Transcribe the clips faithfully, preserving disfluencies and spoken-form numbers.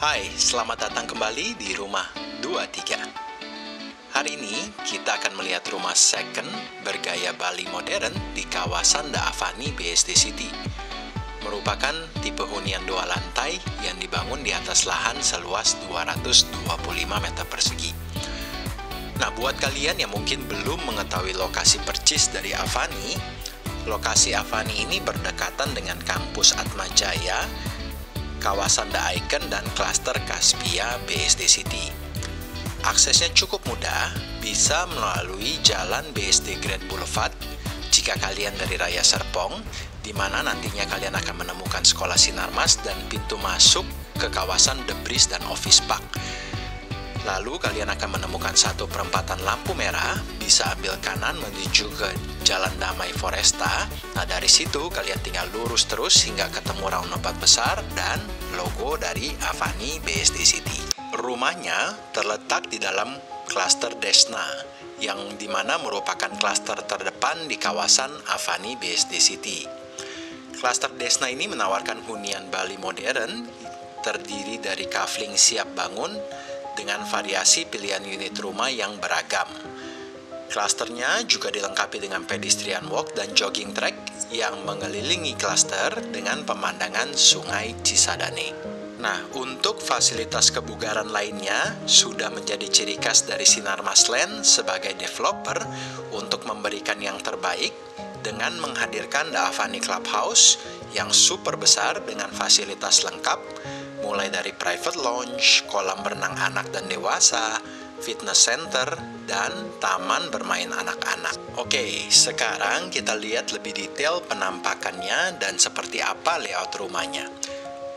Hai, selamat datang kembali di Rumah dua puluh tiga. Hari ini kita akan melihat rumah second bergaya Bali modern di kawasan The Avani B S D City. Merupakan tipe hunian dua lantai yang dibangun di atas lahan seluas dua ratus dua puluh lima meter persegi. Nah, buat kalian yang mungkin belum mengetahui lokasi percis dari Avani, lokasi Avani ini berdekatan dengan kampus Atma Jaya, kawasan The Icon dan klaster Caspia B S D City. Aksesnya cukup mudah, bisa melalui jalan B S D Grand Boulevard jika kalian dari Raya Serpong, di mana nantinya kalian akan menemukan sekolah Sinarmas dan pintu masuk ke kawasan The Breeze dan Office Park. Lalu kalian akan menemukan satu perempatan lampu merah, bisa ambil kanan menuju ke jalan Damai Foresta. Nah, dari situ kalian tinggal lurus terus hingga ketemu roundabout besar dan logo dari Avani B S D City. Rumahnya terletak di dalam klaster Deshna, yang dimana merupakan klaster terdepan di kawasan Avani B S D City. Klaster Deshna ini menawarkan hunian Bali modern, terdiri dari kafling siap bangun, dengan variasi pilihan unit rumah yang beragam. Klasternya juga dilengkapi dengan pedestrian walk dan jogging track yang mengelilingi klaster dengan pemandangan Sungai Cisadane. Nah, untuk fasilitas kebugaran lainnya sudah menjadi ciri khas dari Sinarmas Land sebagai developer untuk memberikan yang terbaik dengan menghadirkan The Avani Clubhouse yang super besar dengan fasilitas lengkap, mulai dari private lounge, kolam renang anak dan dewasa, fitness center, dan taman bermain anak-anak. Oke, sekarang kita lihat lebih detail penampakannya dan seperti apa layout rumahnya.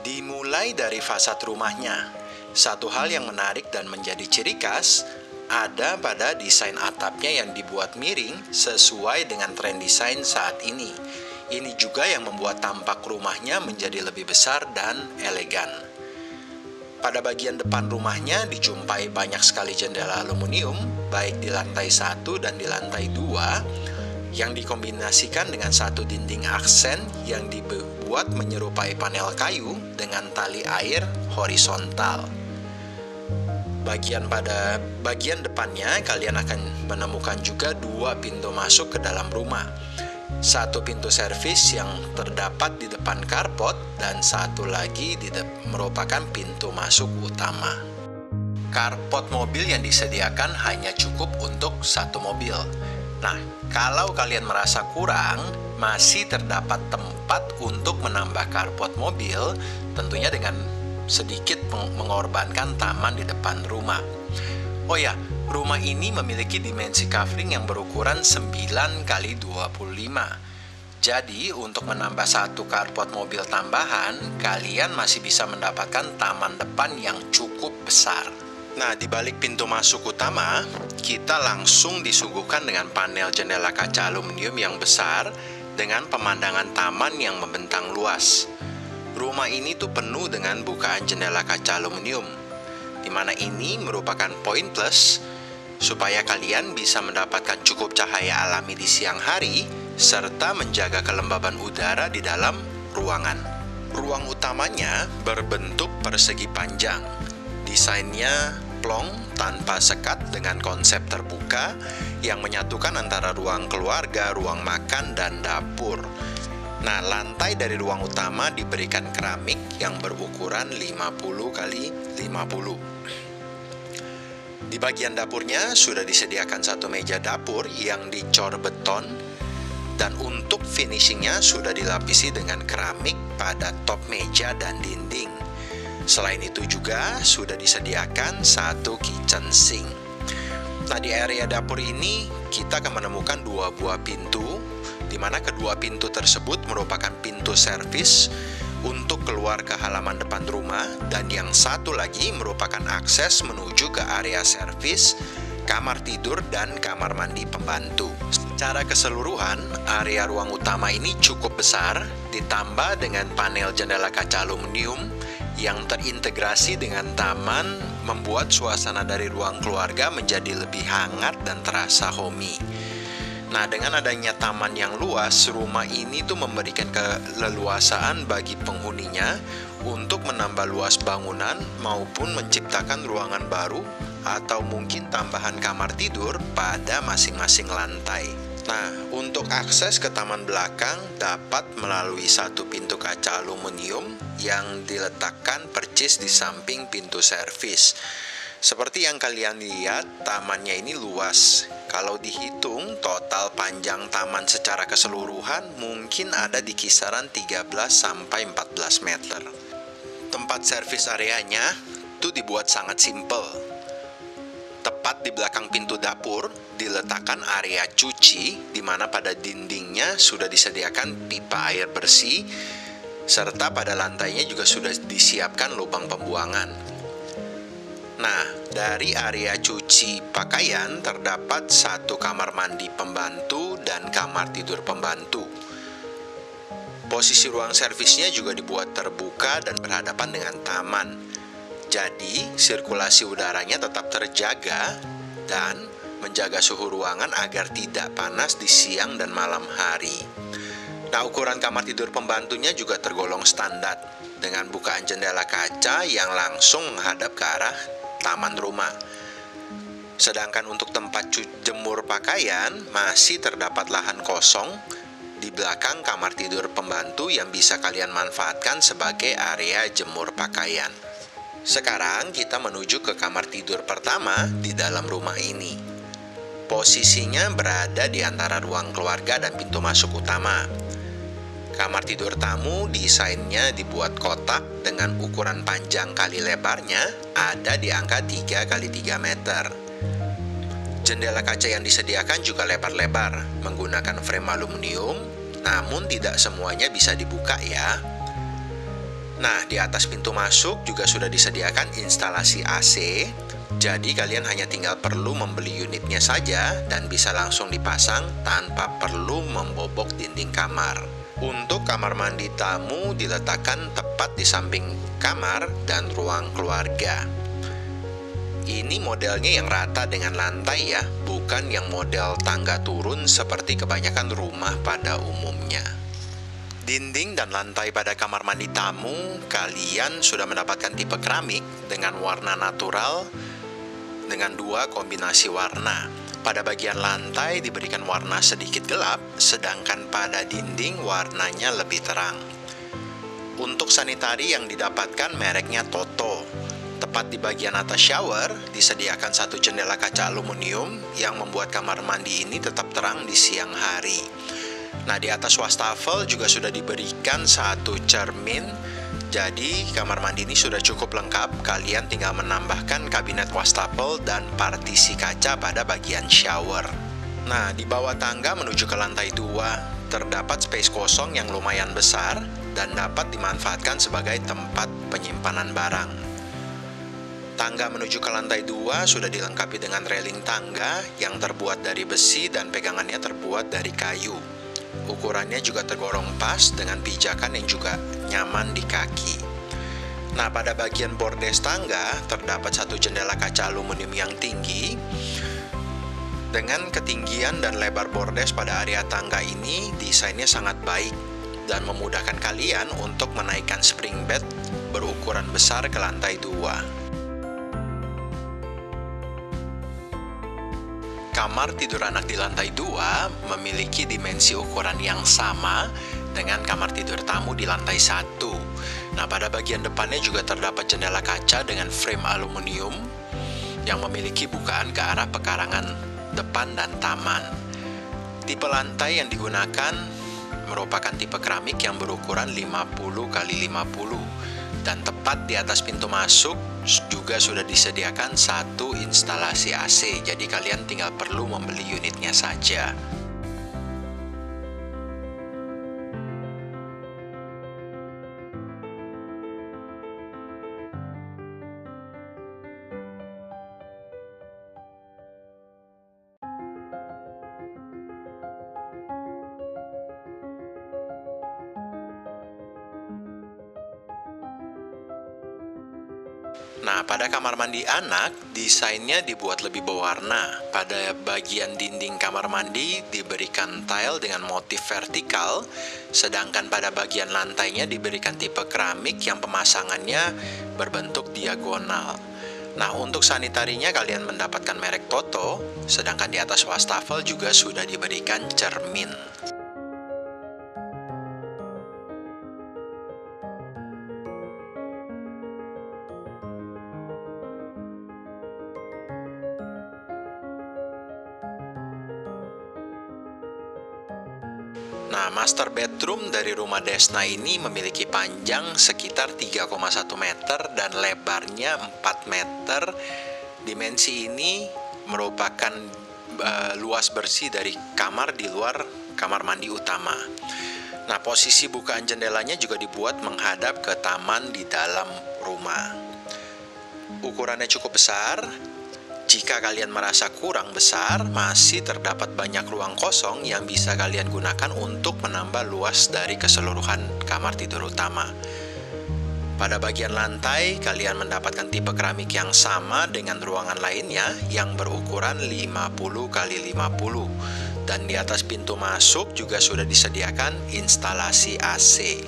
Dimulai dari fasad rumahnya. Satu hal yang menarik dan menjadi ciri khas ada pada desain atapnya yang dibuat miring sesuai dengan tren desain saat ini. Ini juga yang membuat tampak rumahnya menjadi lebih besar dan elegan. Pada bagian depan rumahnya dijumpai banyak sekali jendela aluminium, baik di lantai satu dan di lantai dua, yang dikombinasikan dengan satu dinding aksen yang dibuat menyerupai panel kayu dengan tali air horizontal. Bagian pada bagian depannya kalian akan menemukan juga dua pintu masuk ke dalam rumah. Satu pintu servis yang terdapat di depan karpot dan satu lagi di merupakan pintu masuk utama. Karpot mobil yang disediakan hanya cukup untuk satu mobil. Nah, kalau kalian merasa kurang, masih terdapat tempat untuk menambah karpot mobil, tentunya dengan sedikit mengorbankan taman di depan rumah. Oh ya, rumah ini memiliki dimensi kafling yang berukuran sembilan kali dua puluh lima. Jadi, untuk menambah satu karpot mobil tambahan, kalian masih bisa mendapatkan taman depan yang cukup besar. Nah, di balik pintu masuk utama, kita langsung disuguhkan dengan panel jendela kaca aluminium yang besar dengan pemandangan taman yang membentang luas. Rumah ini tuh penuh dengan bukaan jendela kaca aluminium, di mana ini merupakan poin plus supaya kalian bisa mendapatkan cukup cahaya alami di siang hari serta menjaga kelembaban udara di dalam ruangan. Ruang utamanya berbentuk persegi panjang. Desainnya plong tanpa sekat dengan konsep terbuka yang menyatukan antara ruang keluarga, ruang makan, dan dapur. Nah, lantai dari ruang utama diberikan keramik yang berukuran lima puluh kali lima puluh. Di bagian dapurnya sudah disediakan satu meja dapur yang dicor beton dan untuk finishingnya sudah dilapisi dengan keramik pada top meja dan dinding. Selain itu juga sudah disediakan satu kitchen sink. Nah, di area dapur ini kita akan menemukan dua buah pintu, di mana kedua pintu tersebut merupakan pintu servis untuk keluar ke halaman depan rumah, dan yang satu lagi merupakan akses menuju ke area servis, kamar tidur, dan kamar mandi pembantu. Secara keseluruhan, area ruang utama ini cukup besar, ditambah dengan panel jendela kaca aluminium yang terintegrasi dengan taman, membuat suasana dari ruang keluarga menjadi lebih hangat dan terasa homey. Nah, dengan adanya taman yang luas, rumah ini tuh memberikan keleluasaan bagi penghuninya untuk menambah luas bangunan maupun menciptakan ruangan baru atau mungkin tambahan kamar tidur pada masing-masing lantai. Nah, untuk akses ke taman belakang dapat melalui satu pintu kaca aluminium yang diletakkan persis di samping pintu servis. Seperti yang kalian lihat, tamannya ini luas. Kalau dihitung, total panjang taman secara keseluruhan mungkin ada di kisaran tiga belas sampai empat belas meter. Tempat servis areanya itu dibuat sangat simpel. Tepat di belakang pintu dapur, diletakkan area cuci, di mana pada dindingnya sudah disediakan pipa air bersih, serta pada lantainya juga sudah disiapkan lubang pembuangan. Nah, dari area cuci pakaian terdapat satu kamar mandi pembantu dan kamar tidur pembantu. Posisi ruang servisnya juga dibuat terbuka dan berhadapan dengan taman. Jadi, sirkulasi udaranya tetap terjaga dan menjaga suhu ruangan agar tidak panas di siang dan malam hari. Nah, ukuran kamar tidur pembantunya juga tergolong standar, dengan bukaan jendela kaca yang langsung menghadap ke arah taman rumah. Sedangkan untuk tempat jemur pakaian masih terdapat lahan kosong di belakang kamar tidur pembantu yang bisa kalian manfaatkan sebagai area jemur pakaian. Sekarang kita menuju ke kamar tidur pertama di dalam rumah ini. Posisinya berada di antara ruang keluarga dan pintu masuk utama. Kamar tidur tamu desainnya dibuat kotak dengan ukuran panjang kali lebarnya ada di angka tiga kali tiga meter. Jendela kaca yang disediakan juga lebar-lebar menggunakan frame aluminium, namun tidak semuanya bisa dibuka ya. Nah, di atas pintu masuk juga sudah disediakan instalasi A C, jadi kalian hanya tinggal perlu membeli unitnya saja dan bisa langsung dipasang tanpa perlu membobok dinding kamar. Untuk kamar mandi tamu diletakkan tepat di samping kamar dan ruang keluarga. Ini modelnya yang rata dengan lantai ya, bukan yang model tangga turun seperti kebanyakan rumah pada umumnya. Dinding dan lantai pada kamar mandi tamu kalian sudah mendapatkan tipe keramik dengan warna natural dengan dua kombinasi warna. Pada bagian lantai diberikan warna sedikit gelap, sedangkan pada dinding warnanya lebih terang. Untuk sanitari yang didapatkan mereknya Toto. Tepat di bagian atas shower, disediakan satu jendela kaca aluminium yang membuat kamar mandi ini tetap terang di siang hari. Nah, di atas wastafel juga sudah diberikan satu cermin. Jadi, kamar mandi ini sudah cukup lengkap, kalian tinggal menambahkan kabinet wastafel dan partisi kaca pada bagian shower. Nah, di bawah tangga menuju ke lantai dua, terdapat space kosong yang lumayan besar dan dapat dimanfaatkan sebagai tempat penyimpanan barang. Tangga menuju ke lantai dua sudah dilengkapi dengan railing tangga yang terbuat dari besi dan pegangannya terbuat dari kayu. Ukurannya juga tergolong pas dengan pijakan yang juga nyaman di kaki. Nah, pada bagian bordes tangga terdapat satu jendela kaca aluminium yang tinggi. Dengan ketinggian dan lebar bordes pada area tangga ini, desainnya sangat baik dan memudahkan kalian untuk menaikkan spring bed berukuran besar ke lantai dua. Kamar tidur anak di lantai dua memiliki dimensi ukuran yang sama dengan kamar tidur tamu di lantai satu. Nah, pada bagian depannya juga terdapat jendela kaca dengan frame aluminium yang memiliki bukaan ke arah pekarangan depan dan taman. Tipe lantai yang digunakan merupakan tipe keramik yang berukuran lima puluh kali lima puluh dan tepat di atas pintu masuk juga sudah disediakan satu instalasi A C, jadi kalian tinggal perlu membeli unitnya saja. Nah, pada kamar mandi anak, desainnya dibuat lebih berwarna. Pada bagian dinding kamar mandi diberikan tile dengan motif vertikal, sedangkan pada bagian lantainya diberikan tipe keramik yang pemasangannya berbentuk diagonal. Nah, untuk sanitarinya kalian mendapatkan merek Toto, sedangkan di atas wastafel juga sudah diberikan cermin. Nah, master bedroom dari rumah Desna ini memiliki panjang sekitar tiga koma satu meter dan lebarnya empat meter. Dimensi ini merupakan uh, luas bersih dari kamar di luar kamar mandi utama. Nah, posisi bukaan jendelanya juga dibuat menghadap ke taman di dalam rumah. Ukurannya cukup besar. Jika kalian merasa kurang besar, masih terdapat banyak ruang kosong yang bisa kalian gunakan untuk menambah luas dari keseluruhan kamar tidur utama. Pada bagian lantai, kalian mendapatkan tipe keramik yang sama dengan ruangan lainnya yang berukuran lima puluh kali lima puluh. Dan di atas pintu masuk juga sudah disediakan instalasi A C.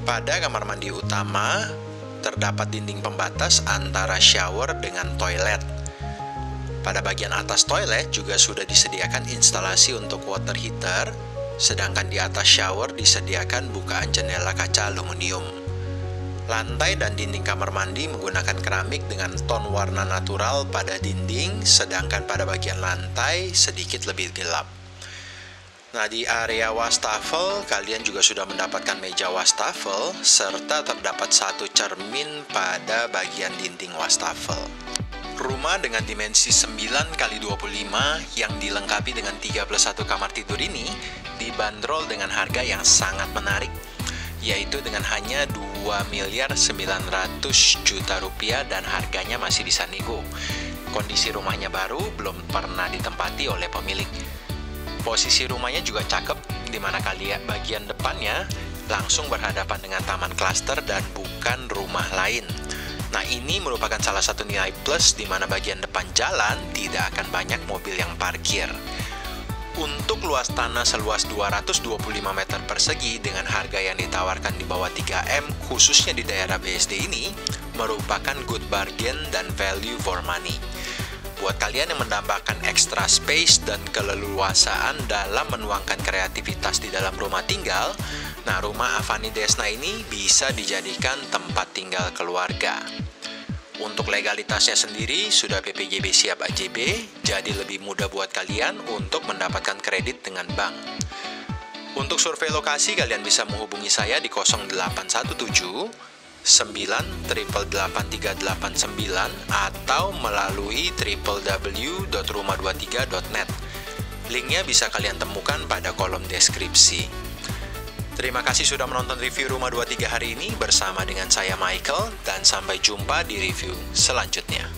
Pada kamar mandi utama, terdapat dinding pembatas antara shower dengan toilet. Pada bagian atas toilet juga sudah disediakan instalasi untuk water heater, sedangkan di atas shower disediakan bukaan jendela kaca aluminium. Lantai dan dinding kamar mandi menggunakan keramik dengan ton warna natural pada dinding, sedangkan pada bagian lantai sedikit lebih gelap. Nah, di area wastafel, kalian juga sudah mendapatkan meja wastafel, serta terdapat satu cermin pada bagian dinding wastafel. Rumah dengan dimensi sembilan kali dua puluh lima yang dilengkapi dengan tiga puluh satu kamar tidur ini dibanderol dengan harga yang sangat menarik, yaitu dengan hanya dua miliar sembilan ratus juta rupiah dan harganya masih bisa nego. Kondisi rumahnya baru, belum pernah ditempati oleh pemilik. Posisi rumahnya juga cakep, di mana kalian bagian depannya langsung berhadapan dengan taman klaster dan bukan rumah lain. Nah, ini merupakan salah satu nilai plus di mana bagian depan jalan tidak akan banyak mobil yang parkir. Untuk luas tanah seluas dua ratus dua puluh lima meter persegi dengan harga yang ditawarkan di bawah tiga M khususnya di daerah B S D ini merupakan good bargain dan value for money. Buat kalian yang mendapatkan extra space dan keleluasaan dalam menuangkan kreativitas di dalam rumah tinggal, nah, rumah Avani Desna ini bisa dijadikan tempat tinggal keluarga. Untuk legalitasnya sendiri, sudah P P J B siap A J B, jadi lebih mudah buat kalian untuk mendapatkan kredit dengan bank. Untuk survei lokasi, kalian bisa menghubungi saya di nol delapan satu tujuh sembilan delapan delapan tiga delapan sembilan atau melalui w w w titik rumah dua puluh tiga titik net. Linknya bisa kalian temukan pada kolom deskripsi. Terima kasih sudah menonton review Rumah dua puluh tiga hari ini bersama dengan saya Michael, dan sampai jumpa di review selanjutnya.